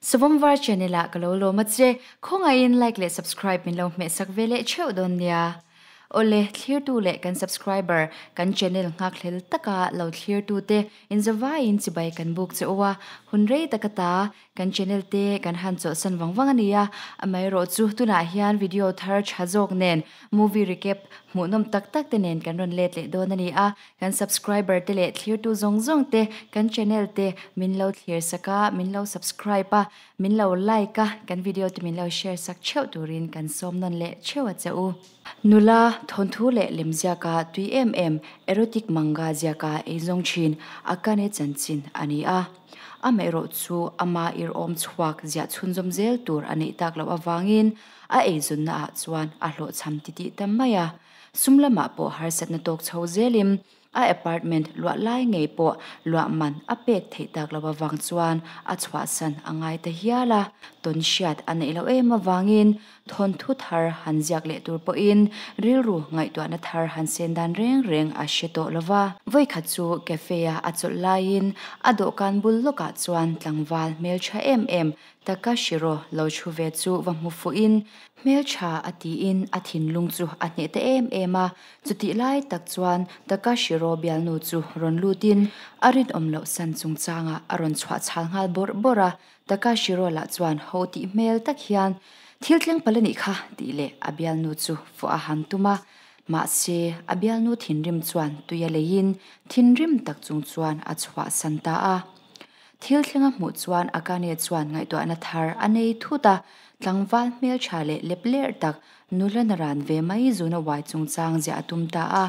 Suvom varche ni la kalo lo matse khong ayin like le subscribe min lo me sakvele cheu don nia. Ole clear tu le kan subscriber kan channel ngak lel taka lo clear tu te in zawain sibai kan book se owa hunrei takata kan channel te kan hancho san wangwangania amai ro chu tuna hian video thar chhajok nen movie recap munom tak tak te nen kan ron let le donani a kan subscriber te le clear tu zongjong te kan channel te minlo clear saka minlo subscribe a minlo like a kan video te minlo share sak cheu turin kan somnon le chewa cheu nula Thontule limziaka 3mm erotic manga ziaka ezongchin akane chanchin ania amero chu ama irom chhuak zia chunjomzel tur ani taklo awangin a ezunna chuan a hlo chamti ti tamaya sumlama po harsatna tok chhozelim a apartment lwa lai ngei po lwa man apek thei taklo awang chuan a chhuasan angai ta hiala tonshiat anelo ema wangin Thontu thar hanziak le tur po in rilru ngai tu na thar hansen dan reng reng a sheto lova voi khachu cafea achol lain ado kan bul loka chuan tlangwal melcha mm takashiro lo chuve chu wamufu in melcha ati in athin lungchu atne te ema chuti lai tak chuan takashiro bialnu chu ron lutin arin omlo san chung changa aron chwa chalngal bor bora takashiro la chuan hoti mel takhian Tiltling palanika dile abial nutsu for a hantuma, matse abial nut hinrim tuan to yalein, tinrim takzung tuan at swa santa a. Tiltling a mutsuan akane tuan ngai to anatar ane tuta, tlangval mil chale lepler tak, nulanaran ve maizuna whitung tang the atumta a.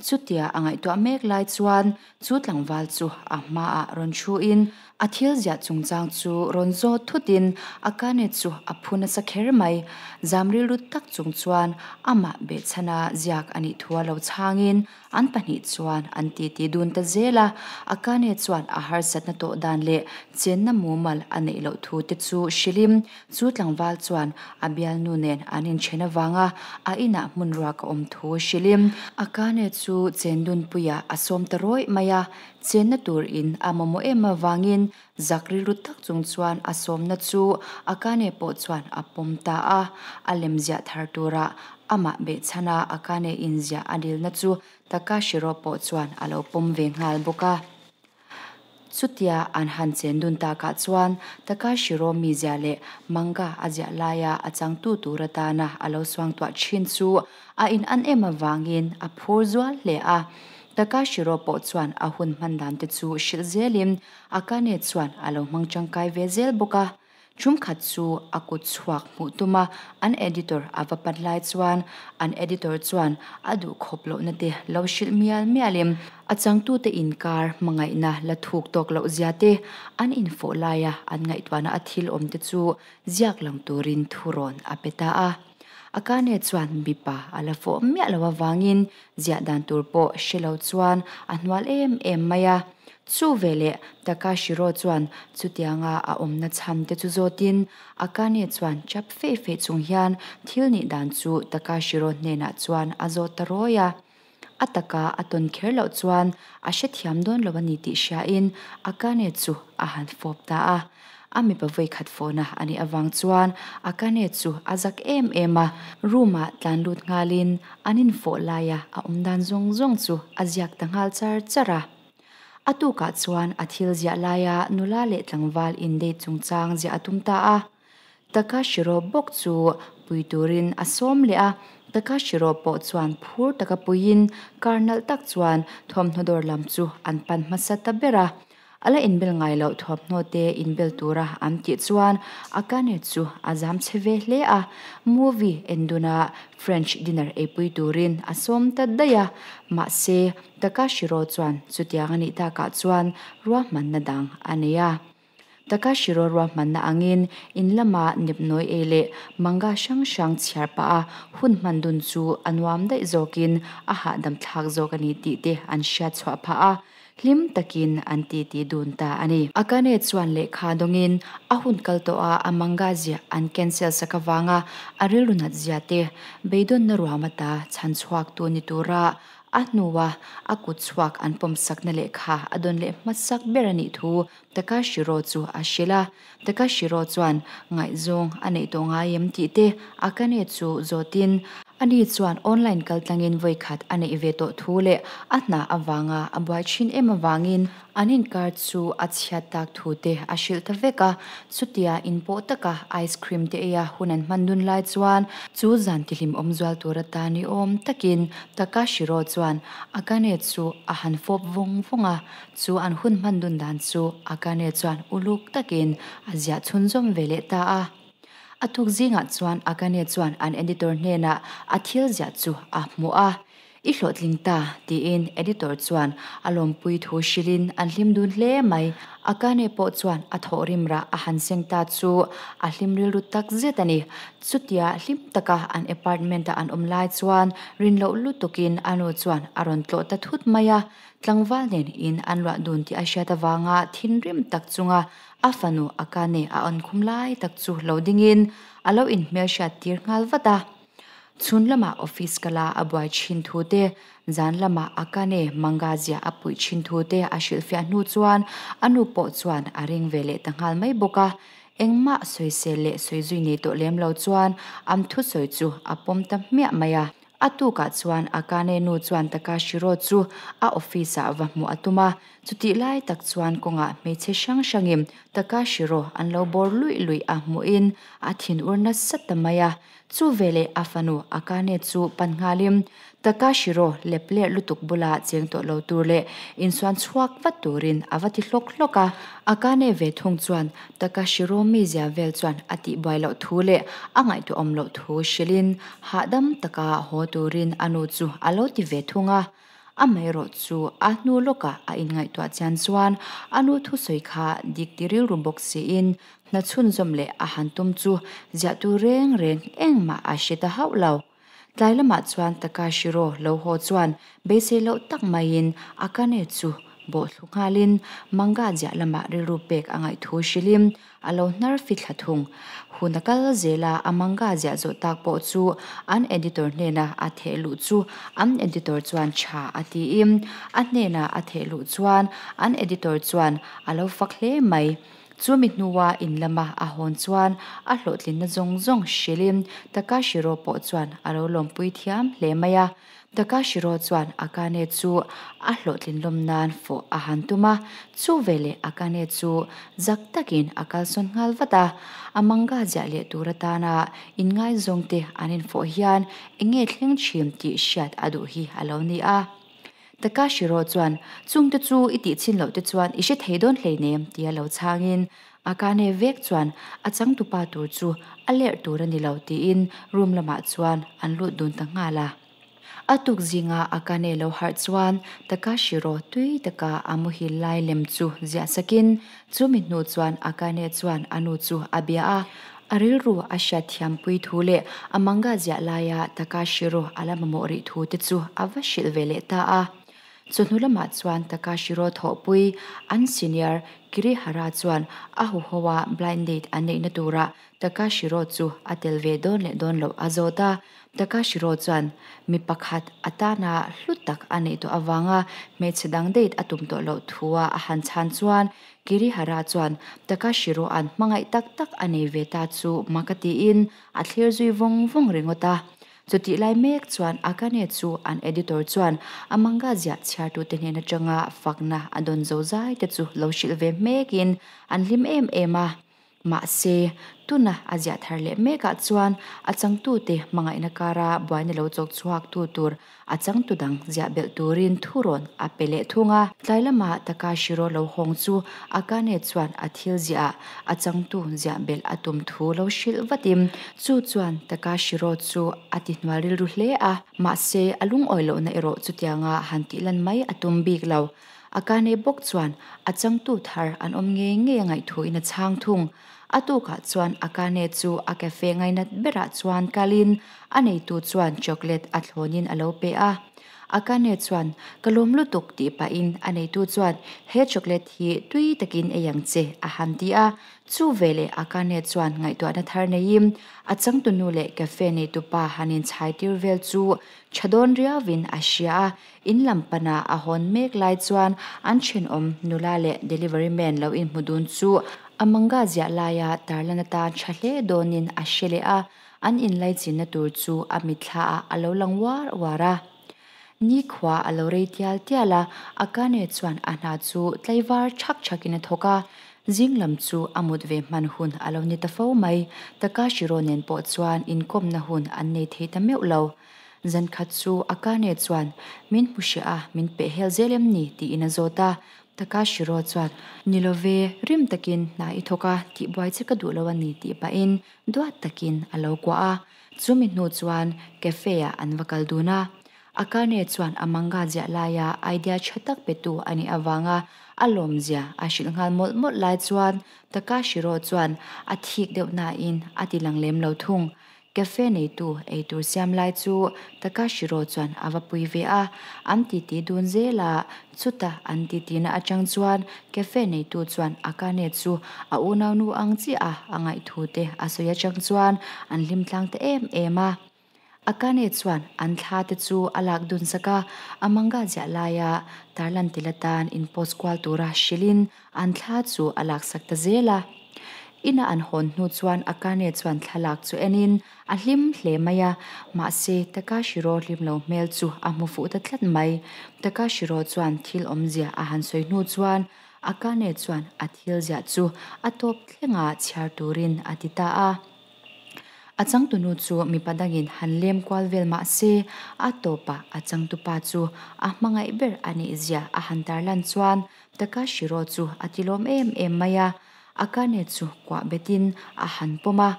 Tutia angai to a make light tuan, tutlangval tu a ma a ronchuin. Atil ziatung zang zu ronzo tutin akane zu apuna sakermai zamri lutak zung zuan ama betana ziak anitua lau tangin anpanit zuan antiti dunta zela akane zuan ahar satnato danle zen na mumal ane lau tutetsu shilim zutlangval zuan abial nunen anin chenavanga aina munrak omtu shilim akane zu zendun puya asom taroi maya Senator in amomo ema wangin zakri rutak chung chuan asom na chu akane po chuan apomta a alemzia thartura ama be chana akane inzia adil na chu takashiro po chuan alo pomve ngal boka chutia anhan chendun ta ka chuan takashiro mizale manga azia laya achang tu turata na alo swang twa chin chu a in an ema wangin a phurzual le a Takashiro po chuan ahun mandan te chu shilzelim akane chuan alo mangchangkai vezel boka chumkhatsu akut chuak mutuma an editor avapatlai chuan an editor chuan adu khoplo na te lo shilmial mialim achangtu te inkar mangai na lathuk tok lo ziate an info laya an ngaitwana athil omte chu ziak lang turin thuron apeta a Akane chuan bipa alafo mialawa wangin ziadan turpo shilo chuan anwal em maya chu vele Takashiro chuan chutianga a omna chamte chu zotin akane chuan chap fe chung hian thilni dan chu Takashiro nena chuan azotaroya ataka aton kherlo chuan ashethiam don lowani ti sha in akane chu ahan fopta a Ami bavoi khatfona ani awang chuan akane chu azak ema ruma tlanlut ngalin anin fo laya a umdan zongjong chu aziak tangal char chara atu ka chuan athil zia laya nula le tlangwal inde chungchang zia atumta a Takashiro bok chu puiturin asom le a Takashiro po chuan phur takapuin karnal tak chuan thomhnodor lam chu anpan masata bera Ala inbil ngai lo thop no te inbil tura am ti chuan akane chu azam cheve hle a movie enduna French dinner epui turin asom ta daya ma se Takashiro chuan chutiangani ta ka chuan ruah man nadang ania Takashiro ruah man na angin in lama nipnoi ele manga shang chharpa hun mandun chu anwam dai zokin aha dam thak zokani ti te an sha chwa pha a Lim takin antiti dunta ani. Akane chuan le khadongin ahun kaltoa amangazia an cancel sakawanga arilunat ziate beidon na ruamata chanchuak tu nitura Ahnuwa akutsuak an pomsak nalekha adon le matsak beranitu takashirozu ashila takashirozuan ngai zong aneitonga yemti te akanetsu zotin ani chuan online kaltangin voikhat ane iveto thule ahna awanga abuachin emawangin anin card chu achhiatak thute ashil taveka chutia inpo taka ice cream te ya hunan mandun lai chuan chu zantilim omzual turatani om takin takashiro chuan akane chu ahan fop vong vonga chu an hun mandun dan chu akane chuan uluk takin azia chunjom vele ta a atuk zinga chuan akane chuan an editor nena athil zia chu a mua Ihlotlinta tiin editor chuan alompui thu shilin anhlimdun hle mai akane po chuan athorimra ahansengta chu ahlimril rutak zetani chutia hlimtaka an apartmenta an omlai chuan rinlo lutukin anu chuan arontlo ta thut maya tlangwalnen in anra dun ti ashatawanga thinrim tak chunga afanu akane a onkhumlai tak chu loadingin alo in melsha tirngalwata Chun lama office kala abuai chinthu te zan lama akane mangazia apui chinthu te ashilfia nu chuan anu po chuan aring vele tanghal mai boka engma soisele soizuini to lemlo chuan amthu soichu apom tam mia maya atuka chuan akane nu chuan takashiro chu a office ava mu atuma chuti lai tak chuan konga meche sang sangim takashiro anlo bor lui lui a muin athin urna satamaya chu vele afanu akane chu panhalim takashiro leple lutuk bula chengto lo turle insuan chuak vaturin avati hlokloka akane ve thung chuan takashiro mizia vel chuan ati bailo thule angai tu omlo thu shilin hadam taka ho turin anu chu aloti ve thunga amero chu ahnu loka a ingai tu chan chuan anu thu soikha diktiril rumboksi in na chunjom le ahantum chu ziatu reng reng engma ashita haulau Tlailama chuan takashiro lo ho chuan beselo takmain akane chu bo thungalin manga ja lama rirupek angai thu shilim alo nar fithlathung hunakal zela amanga ja zo takpo chu an editor nena athelu chu an editor chuan cha ati im anena athelu chuan an editor chuan alo fakhle mai Zumit nuwa in lama ahon chuan a hlotlin na zongzong shilim takashiro po chuan alo lompui thiam hle maya takashiro chuan akane chu a hlotlin lomnan fo ahantuma chu vele akane chu zaktakin akalson ngalwata amanga jale turatana ingai zongte anin fo hian enge thleng chimti shat adu hi aloni a Takashiro chuan chungte chu iti chinlo te chuan ishi theidon hleinem tia lo changin akane vek chuan achang tupa tur chu aler turani lo ti in room lama chuan anlu dun tangala atuk zinga akane lo har chuan takashiro tui taka amuhi lai lem chu zia sakin chumi nu chuan akane chuan anu chu abia a Ariru ashathiam pui thule amanga zia laya takashiro alamamori thu te chu avashil vele ta a Chunulama chuan takashiro thopui an senior kirihara chuan ahuhowa blind date anei natura takashiro chu atelve don le don lo azota takashiro chuan mipakhat atana hlutak anei to awanga mechidang date atumto lo thua ahan chan chuan kirihara chuan takashiro an mangai tak tak anei veta chu makati in athlir zui vong vong ringota Chuti lai mek chuan akane chu an editor chuan amanga zia chhatu te hne na changa fakna adon zozai te chu lo shilve mekin anhlim em ema ma se tuna azia tharle meka chuan achangtu te mangaina kara boina lo chok chuak tu tur achangtu dang zia bel turin thuron apele thunga tlailama takashiro lo hong chu akane chuan athil zia achangtu zia bel atum thu lo shil vatim chu chuan takashiro chu atinwalil ruhle a ma se alung oilo na ero chutianga hantilan mai atum bik lo akane bok chuan achangtu thar an omnge nge ngai thu in a changthung atuka chuan akane chu a cafe ngainat bera chuan kalin anei tu chuan chocolate athlonin alo pe a akane chuan kalom lutuk ti pa in anei tu chuan he chocolate hi tui takin eyang che a han ti a chu vele akane chuan ngai to na thar neim achang tu nu le cafe nei tu pa hanin chhai tir vel chu chadon ria win asia in lampana a hon mek lai chuan an chen om nula le delivery man lo in mudun chu amanga zia laya tarlanata chhale donin ashele a an in lai chin tur chu amithla alo langwar wara ni khwa alo re tial tiala akane chuan ana chu tlaiwar chhak chhakina thoka jinglam chu amutve manhun alo ni tafo mai taka shironen po chuan in komna hun an nei thei ta meu lo zan khatsu akane chuan min pushia min pe helzelem ni ti inazota taka shiro chuan nilove rim takin na ithoka ti boi chika du lawani ti pa in dua takin alo kwa chumi nu chuan cafe a anwakal duna akane chuan amanga ja laya idea chatak petu ani awanga alomja ashil ngal mol mol lai chuan taka shiro chuan athik deuna in atilang lem lo thung cafe nei tu ei tur siam lai chu taka shiro chuan avapui ve a antiti dunzela chuta antiti na achang chuan cafe nei tu chuan akane chu a unau nu angchi a angai thu te asoya chang chuan an lim tlang te em ema akane chuan an thla te chu alak dun saka amanga ja laya tarlan tilatan in postqual tura shilin an thla chu alak sakta zela ina an hon nu chuan akane chuan thalak chu enin a hlim hle maya ma se taka shiro hlim lo mel chu amufu ta thlat mai taka shiro chuan thil omzia a han soi nu chuan akane chuan athil ja chu atop thlenga chhar turin atita a achang tu nu chu mi padangin hanlem kwalvel ma se atopa achang tu pa chu ahmangai ber ani zia a hantar lan chuan taka shiro chu atilom em maya akane chu kwa betin a han poma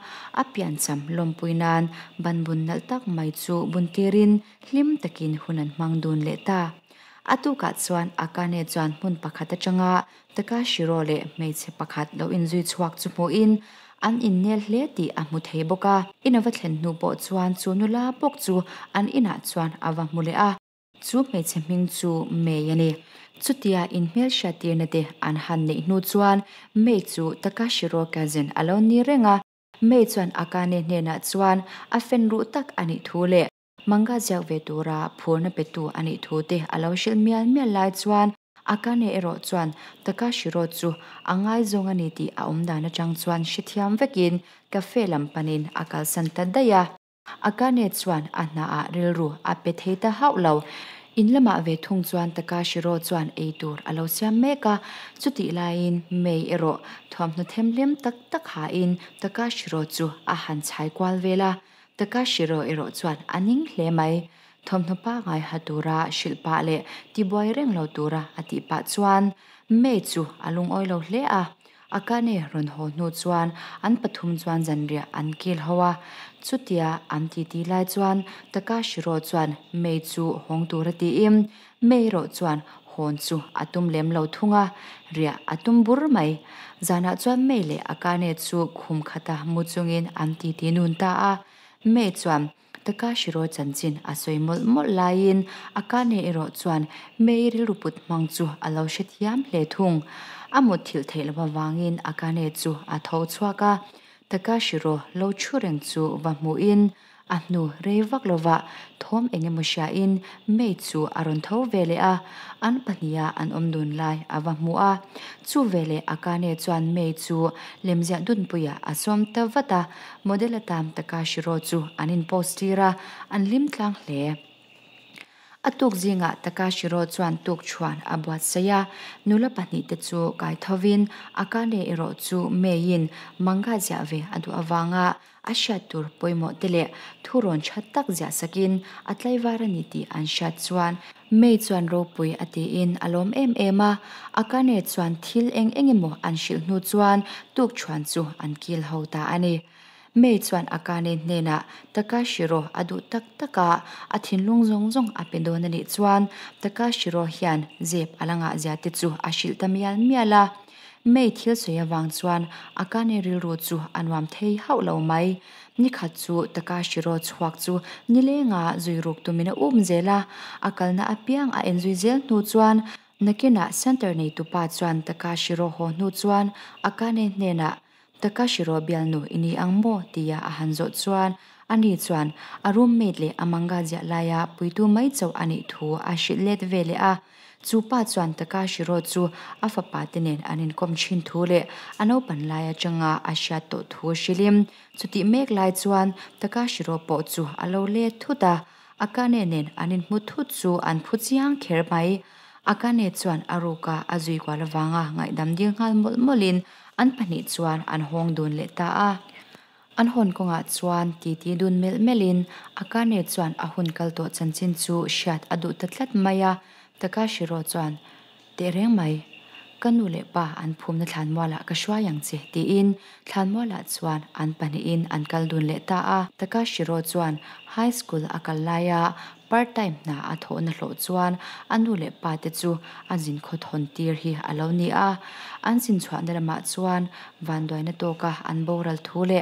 a pian cham lompuinan banbun nal tak mai chu buntirin hlim takin hunan mangdun leta atu ka chuan akane chuan mun pakhat atanga taka shiro le mei che pakhat lo injui chuak chu po in an innel hle ti amu thei boka inavatlen nu po chuan chu nula pok chu an ina chuan awangmule a chu mei che ming chu mei ani chutia in hmel shatir na te an han nei nu chuan mei chu taka shiro kazen alo ni renga mei chuan akane nena chuan a fen ru tak ani thule manga jaw ve tura phurna petu ani thute alo shil mial mial lai chuan akane ero chuan taka shiro chu angai zongani ti a omdana chang chuan shithiam vekin cafe lampanin akal santa daya akane chuan ana a rilru a petheita haulau in lama ve thung chuan taka shiro chuan eitur alo siam meka chuti lain mei ero thomna themlem tak tak ha in taka shiro chu a han chhai kwal vela taka shiro ero chuan aning hle mai thomna pa ngai hatura shilpa le ti boi reng lo tura ati pa chuan mei chu alung oi lo hle a akane ron ho nu chuan an pathum chuan janria an kil hoa chutia anti ti lai chuan taka shiro chuan mei chu hong tur ti im mei ro chuan hon chu atum lem lo thunga ria atum bur mai jana chuan mei le akane chu khum khata mu chungin anti ti nun ta a mei chuan taka shiro chanchin asoi mol mol lain akane ro chuan mei ril ruput mang chu alo shethiam hle thung amut thil thelwa wangin akane chu atho chuaka taka shiro lo chureng chu vamu in ahnu rewak lova thom engemusha in mei chu aron tho vele a an pania an omdun lai awamu a chu vele akane chuan mei chu lemja dunpuya asom tawata modela tam taka shiro chu anin postira an lim tlang hle atuk zinga taka shiro chuan tuk chuan abwat saya nula pani te chu kai thovin akane ero chu meyin manga jave adu awanga ashatur poimo tele thuron chatak ja sakin atlaiwarani ti an shat chuan mei chuan ropui ati in alom em ema akane chuan thil eng engimo an shil nu chuan tuk chuan chu an kil hota ani mei chuan akane nena taka shiro adu tak taka athin lung zong zong apendona ni chuan taka shiro hian zep alanga zia te chu ashil tamial miala mei thiel soya wang chuan akane rilru chu anwam thei haulo mai nikhat chu takashiro chuak chu nilenga zuiruk tumina umzela akalna apiang a enzuizel nu chuan nakena center nei tu pa chuan takashiro ho nu chuan akane nena takashiro bialnu ini angmo tia a hanzo chuan ani chuan a roommate le amanga ja laya puitu mai chaw ani thu a shitlet vele a chupa chuan takashiro chu afa patinen anin komchin thule anopan laya changa asha to thu shilim chuti mek lai chuan takashiro po chu alo le thuta akane nen anin muthu chu an phuchiang kherbai akane chuan aruka azui kwalawanga ngai damding hal molin an pani chuan an hong dun le ta a an hon konga chuan titi dun mel melin akane chuan ahun kalto chanchin chu shat adu tatlat maya takashiro chuan tereng mai kanule pa an phumna thlanmawla ka shwayang che tiin thlanmawla chuan an paniin an kaldun le ta a takashiro chuan high school akalaya part time na athon hlo chuan anule pa te chu anjin khothon tir hi aloni a anjin chuan dalama chuan vandoina toka anboral thule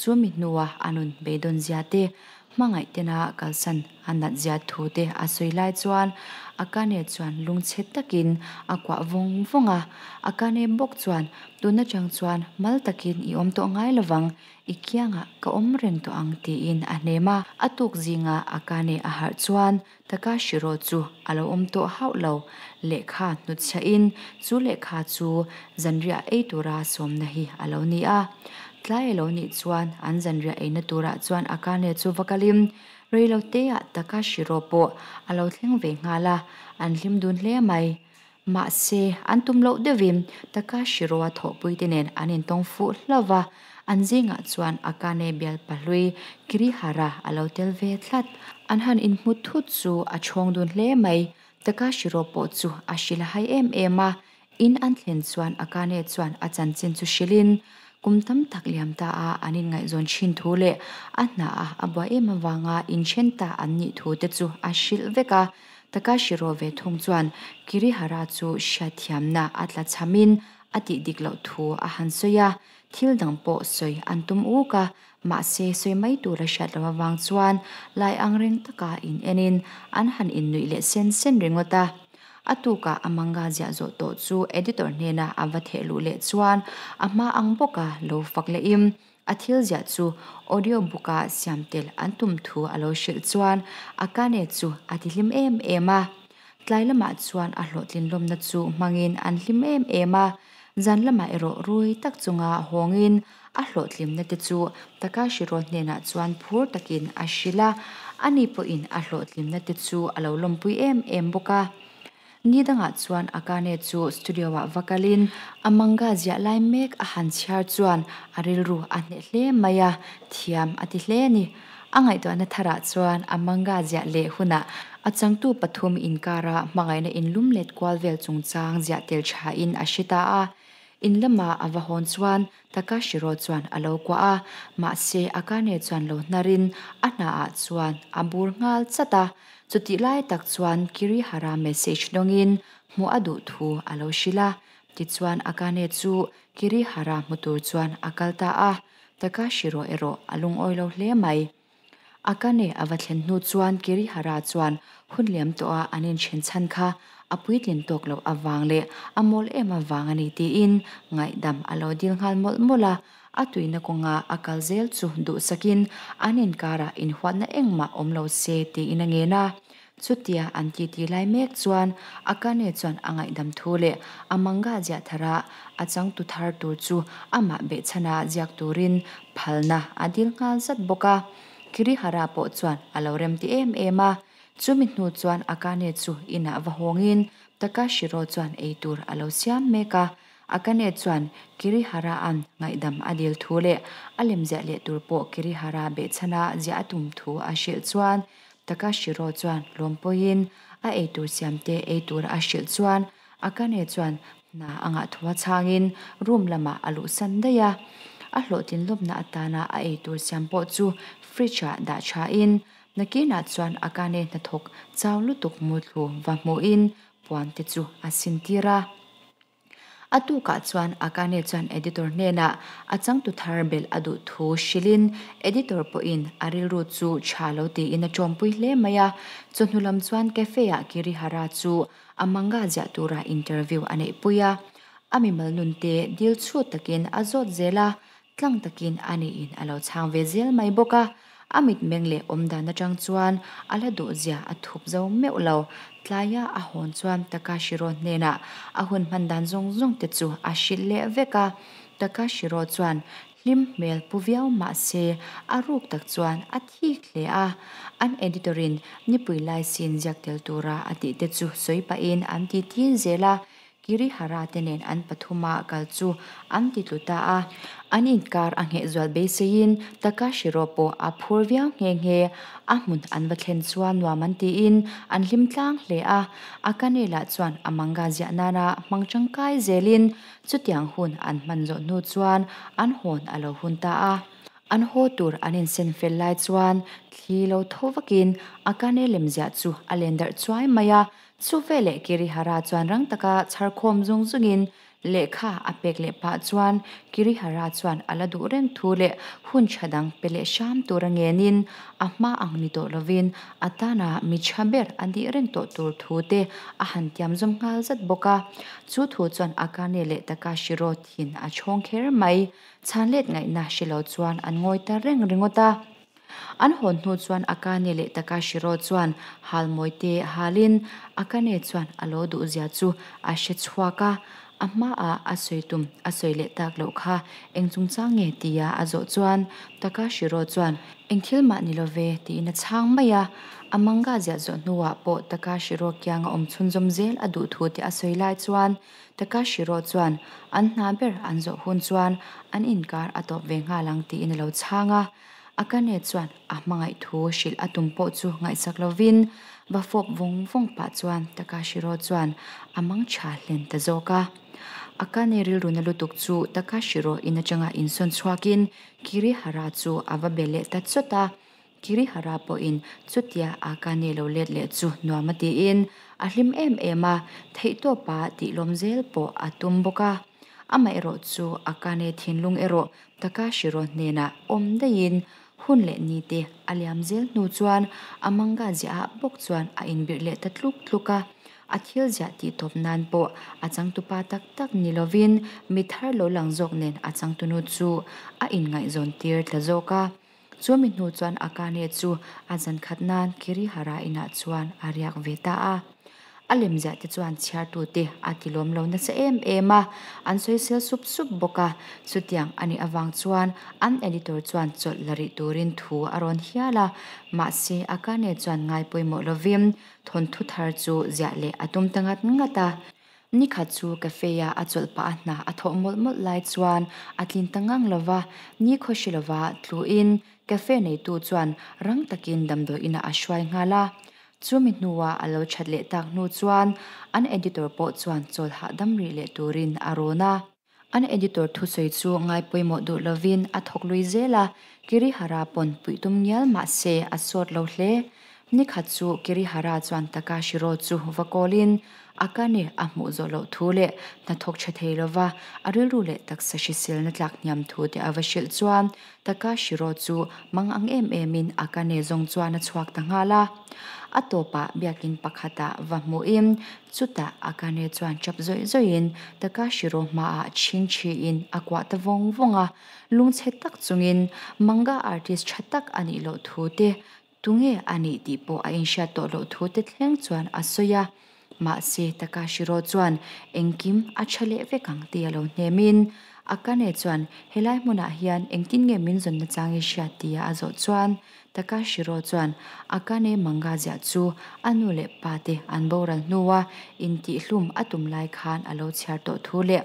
chumi nuwa anun bedon ziate mangai tena kalsan anat zia thute asoilai chuan akane chuan lungche takin akwa vong vonga akane bok chuan tuna chang chuan mal takin I om to ngai lawang ikianga ka om reng to ang tiin anema atuk zinga akane ahar chuan takashiro chu alo om to haulo lekha nutcha in chu lekha chu zanria eitura somna hi aloni a tlai loni chuan an zanria eina tura chuan akane chu vakalim Reilotea takashiro po alo thleng ve ngala an hlimdun hle mai ma se an tumlo devim takashiro a tho puitinen anin tongfu hlova anjinga chuan akane bial palui krihara alo telve thlat an han in muthu chu a chhongdun hle mai takashiro po chu a shilhai em ema in an thlen chuan akane chuan a chanchin chu shilin kumtam takliam ta a anin ngai zon chin thule anna a abwa emawanga inchenta anni thu te chu ashil veka takashiro ve thongchuan kirihara chu shathiamna atla chamin ati diklo thu a hansoya thildang po soi antum uka ma se soi mai tu la shatlawa wang chuan lai angreng taka in enin anhan in nui le sen ringota atuka amanga zia zo to chu editor nena avathelu le chuan ama angboka lo fakleim athil zia chu audio buka siamtel antum thu alo shil chuan akane chu atihlim em ema tlailama chuan a hlotlin lomna chu mangin anhlim em ema zanlama ero rui tak chunga hongin a hlotlim na te chu takashiro nena chuan phur takin ashila ani po in a hlotlim na te chu alo lompui em boka nidanga chuan akane chu studio wa vakalin amanga zia lai mek a han chhar chuan arilru a hne hle maya thiam ati hle ni angai to na thara chuan amanga zia le huna achangtu pathum inkara mangaina inlum let kwalvel chungchang zia tel tha in ashita a inlama avahon chuan takashiro chuan alo kwa a ma se akane chuan lo narin ana a chuan abur ngal chata chuti lai tak chuan kirihara message dongin mu adu thu alo shila ti chuan akane chu kirihara mutur chuan akalta a takashiro ero alung oilo hle mai akane avathen nu chuan kirihara chuan hunliam to a anin chenchan kha apuitlin toklo awang le amol ema wangani ti in ngai dam alo dil ngal mol mola atuina konga akalzel chu du sakin anin kara in huatna engma omlo se ti inangena chutia anti ti lai mek chuan akane chuan angai dam thule amanga ja thara achang tu thar tur chu ama be chana jak turin phalna adil ngal sat boka kirihara po chuan alorem ti em ema chumi nu chuan akane chu ina vahongin takashiro chuan eitur alo siam meka akane chuan kirihara an ngaidam adil thule alemja le turpo kirihara be chana ja atum thu ashil chuan takashiro chuan lompoin a eitur siamte eitur ashil chuan akane chuan na anga thwa changin room lama alu sandaya a hlotin lobna atana a eitur siampo chu fricha da cha in nakina chuan akane na thok chawlutuk mutlu wa mo in puan te chu asintira atu katsuan akane chuan editor nena achang tu tharbel adu thu shilin editor po in aril ru chu chhalo ti in a chompui hle maya chunhulam chuan cafe a kiri hara chu amanga ja tura interview ane puya amimal nunte dil chu takin azot zela tlang takin ani in alo chang vezel mai boka amit mengle omda na chang chuan ala do zia athup zo meulo tlaya ahon chuan Takashiro nena ahun mandan zong zong te chu ashille veka Takashiro chuan hlim mel puviau ma se aruk tak chuan athi khle a an editorin nipui lai sin jaktel tura ati te chu soipa in anti tin zela kiri hara tenen an pathuma kalchu anti tuta a anin kar ange zwal besein Takashiro po aphurvia ngenge ahmun anwa thlen chuan wamanti in an hlimtlang hle a akanela chuan amanga zia nana mangchang kai zelin chutiang hun an manzo nu chuan an hon alo hunta a an hotur anin sen fel lai chuan thilo thowakin akane lemzia chu alender chuai maya Suvele kiri hara chuan rang taka charkhom zung zungin lekha apek le pa chuan kiri hara chuan aladu rem thule hun chadang pele sham turangenin ahma angni to lovin atana michaber andi rem to tur thute ahantiam zum ngal zat boka chu thu chuan akane le Takashiro thin a chhong kher mai chanlet ngai na shilo chuan an ngoi ta reng ringota an hon nu chuan akane le Takashiro chuan halmoite halin akane chuan alo du zia chu a she chhuaka amma a asoitum asoile taklo kha engchung change tia azo chuan Takashiro chuan engthilma nilove ti in a chang maya amanga zia zo nuwa po Takashiro kyang chunjom zel adu thu ti asoilai chuan Takashiro chuan an naber anzo hun chuan an inkar atop ve nga lang ti in lo changa akane chuan ahmangai thu shil atumpo chu ngai saklovin bafop vongvong pa chuan Takashiro chuan amang chahlen ta zoka akane ril runa lutuk chu Takashiro inachanga inson chhuakin kiri hara chu avabele ta chota kiri hara po in chutia akane lo let le chu nuamati in ahlim em ema theito pa ti lomzel po atumboka ama ero chu akane thinlung ero Takashiro nena omdein hunle ni te aliamzel nu chuan amanga zia bok chuan a inbirle tatluk tluka athil zia ti topnan po achang tupa tak tak nilovin mithar lo langjok nen achang tunu chu a ingai zon tir tlazoka chumi nu chuan akane chu azan khatnan kiri hara ina chuan ariak veta a alemza te chuan chiartu te atilom lo na se ema an soisel sup sup boka chutiang ani awang chuan an editor chuan chol lari turin thu aron hiala ma se akane chuan ngai poimo lovim thon thu thar chu zia le atum tangat ngata nikha chu kafeya achol pa na athomol mol lai chuan atlin tangang lova ni khoshilowa tluin cafe nei tu chuan rang takin damdo ina ashwai ngala chumi nuwa alo chatle tak nu chuan an editor po chuan chol hadam ri le turin arona an editor thu sei chu ngai poimo du lovin athok lui zela kiri hara pon puitum nyal ma se asot lo hle ni khachu kiri hara chuan Takashiro chu vakolin akane ahmu zolo thule na thok chatheilowa aril ru le taksa shisel na tlak nyam thu te avashil chuan Takashiro chu mangang em emin akane zong chuan a chhuak tangala atopa biakin pakhata vahmuim chuta akane chuan chapzoi zoin Takashiro ma a chinchi in akwa ta vongvonga lungche tak chungin manga artist chatak ani lo thute tunge ani tipo a insha to lo thute thleng chuan asoya ma se Takashiro chuan engkim achale vekang tialo nemin akane chuan helai mona hian engtin nge min zon na changi sha tia azo chuan Takashiro chuan akane mangazia chu anule pate anboral nuwa inti hlum atum lai khan alo chhiar to thule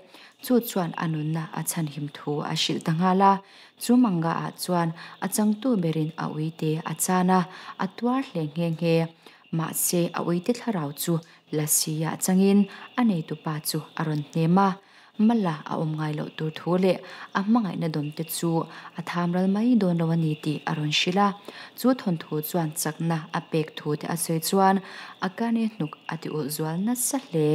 chu chuan anunna achan him thu ashil tangala chu manga a chuan achang tu berin awite achana atwar hlengeng he ma se awite thlarau chu lasia changin anei tu pa chu aron nema malla a omngai lo tur thule amangai na dom te chu athamral mai don lawani ti aron shila chu thon thu chuan chakna apek thu te asoi chuan akane hnuk ati ul zwal na sahle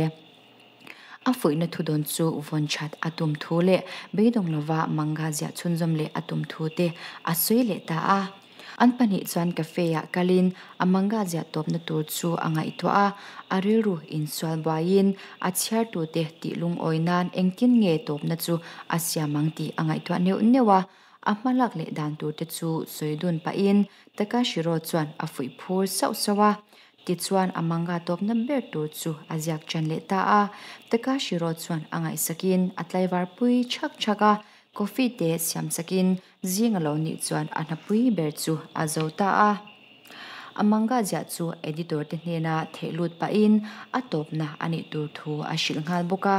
Afoi na thudon chu vonchat atum thule beidong lova mangazia chunjomle atum thute asoile ta a anpani chuan cafe ya kalin amangazia top na tur chu anga itwa ariru insual bayin achhiar tu te ti lung oinan engkin nge top na chu asia mangti anga itwa neu newa ahmalak le dan tur te chu soidun pa in takashiro chuan afui phur sau sawa tichuan amanga top number 2 chu aziak chanle ta a takashiro chuan angai sakin atlaiwar pui chak chaka coffee te siam sakin zingalo ni chuan anapui ber chu azota a amanga ja chu editor te hena thelut pa in atop na ani tur thu ashil ngal boka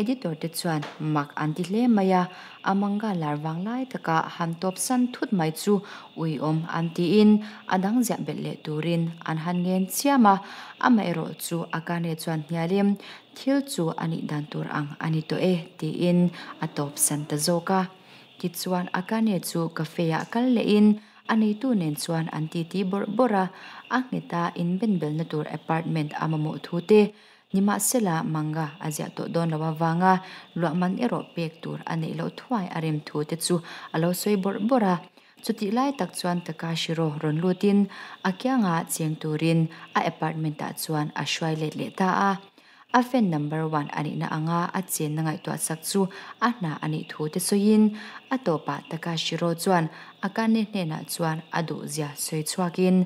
editor te chuan mak anti hle maya amanga larwang lai taka han top san thut mai chu ui om anti in adang ja belle turin an han ngen chiama amaero chu akane chuan hnialem thil chu ani dan tur ang ani to e ti in atop san ta zoka tichuan akane chu cafe ya kal le in ani tu nen chuan anti ti borbora angneta in benbel na tur apartment amamo thute nima sela manga azia to don lawa wanga luaman ero pek tur ani lo thwai arem thu te chu alo soi borbora chuti lai tak chuan Takashiro ron lutin akyanga cheng turin a apartment ta chuan a shwai le le ta a fan number 1 ani na anga a chen nangai to sak chu a na ani thu te soin a topa Takashiro chuan akane hena chuan adu zia soi chuakin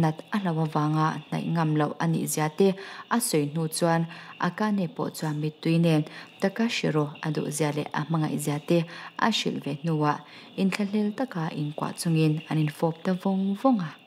nat alawa wanga nai ngamlo ani ziate a soi nu chuan akane po chuan mituinen Takashiro adu zia le amanga ziate a shilve nuwa in khalel taka in kwa chungin anin fop ta vong vonga